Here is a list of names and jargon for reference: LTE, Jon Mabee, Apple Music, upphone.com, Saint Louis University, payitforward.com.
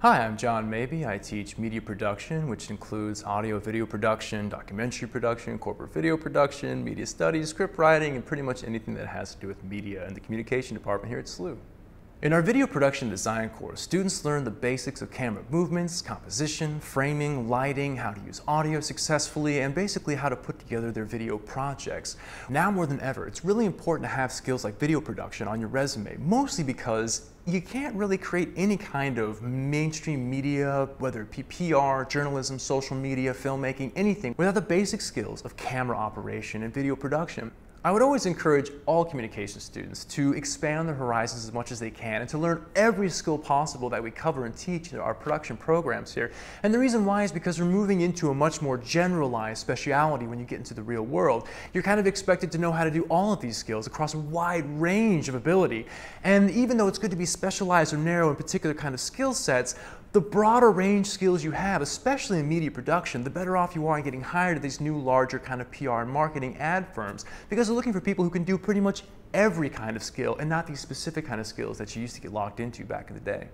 Hi, I'm Jon Mabee. I teach media production, which includes audio, video production, documentary production, corporate video production, media studies, script writing, and pretty much anything that has to do with media in the communication department here at SLU. In our video production design course, students learn the basics of camera movements, composition, framing, lighting, how to use audio successfully, and basically how to put together their video projects. Now more than ever, it's really important to have skills like video production on your resume, mostly because you can't really create any kind of mainstream media, whether it be PR, journalism, social media, filmmaking, anything, without the basic skills of camera operation and video production. I would always encourage all communication students to expand their horizons as much as they can and to learn every skill possible that we cover and teach in our production programs here. And the reason why is because we're moving into a much more generalized specialty when you get into the real world. You're kind of expected to know how to do all of these skills across a wide range of ability. And even though it's good to be specialized or narrow in particular kind of skill sets, the broader range skills you have, especially in media production, the better off you are in getting hired at these new larger kind of PR and marketing ad firms, because they're looking for people who can do pretty much every kind of skill and not these specific kind of skills that you used to get locked into back in the day.